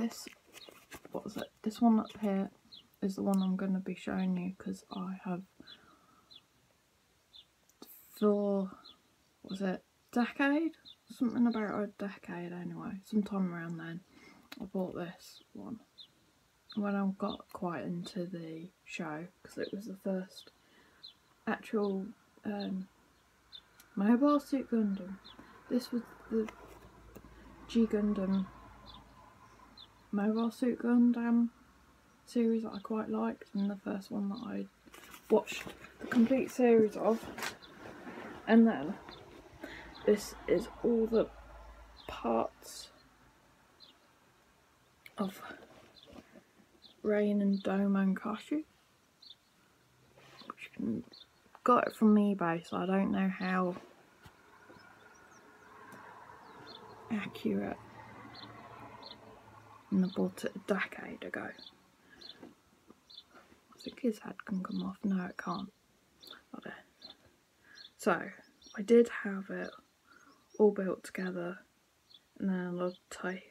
this, what was it, this one up here is the one I'm going to be showing you, because I have for, what was it, decade? Something about a decade anyway, sometime around then, I bought this one when I got quite into the show, because it was the first actual Mobile Suit Gundam. This was the G Gundam Mobile Suit Gundam series that I quite liked, and the first one that I watched the complete series of. And then this is all the parts of Rain and Domon, which you can, got it from eBay, so I don't know how accurate, and I bought it a decade ago. I think his head can come off. No, it can't. So I did have it all built together, and then I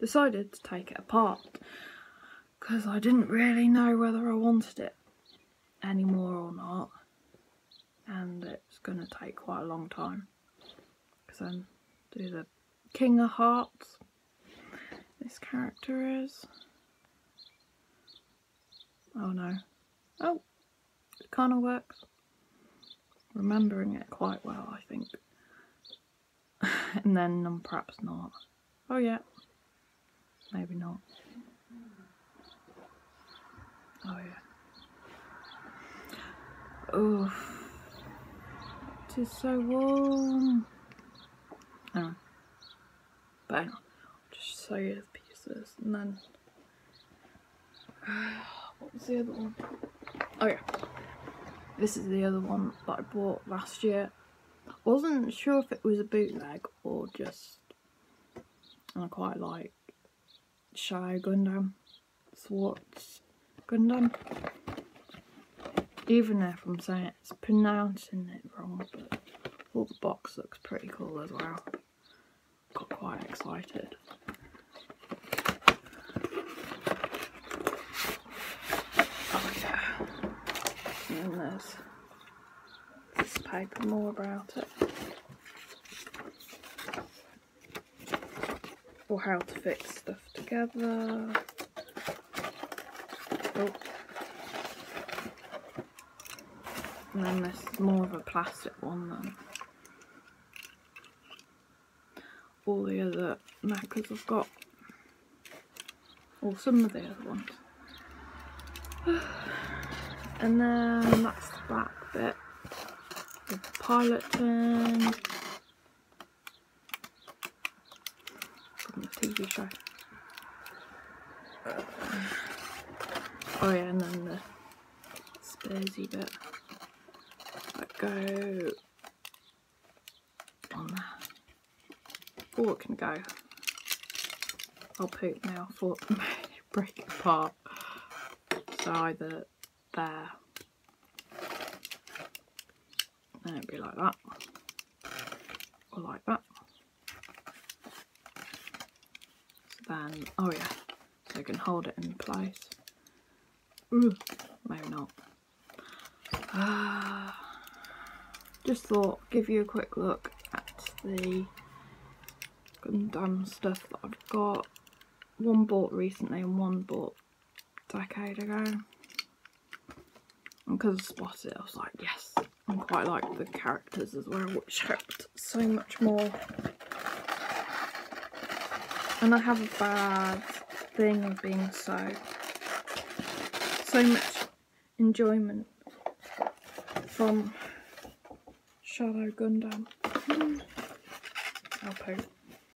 decided to take it apart because I didn't really know whether I wanted it anymore or not, and it's going to take quite a long time because then do the King of Hearts. This character is, oh no, oh, it kind of works. Remembering it quite well, I think. And then perhaps not. Oh yeah, maybe not. Oh yeah. Oof. It is so warm. Anyway. But anyway, I'll just show you the pieces, and then what was the other one? Oh yeah. This is the other one that I bought last year. I wasn't sure if it was a bootleg or just, and I quite like Shire Gundam, Schwarz Gundam. Even if I'm saying it's pronouncing it wrong, but all the box looks pretty cool as well. Got quite excited. And there's this paper, more about it, or how to fix stuff together. Oh. And then this is more of a plastic one than all the other markers I've got, or some of the other ones. And then that's the back bit, the pilot turn from the TV show. Oh yeah, and then the spursy bit that go on there. Oh, it can go. I'll poop now for break it apart. So either there, and it'd be like that, or like that. So then, oh yeah, so you can hold it in place. Ooh, maybe not. Just thought, give you a quick look at the Gundam stuff that I've got. One bought recently and one bought a decade ago. And because I spotted it, I was like, yes, I quite like the characters as well, which helped so much more. And I have a bad thing of being so much enjoyment from Shadow Gundam. I'll poop.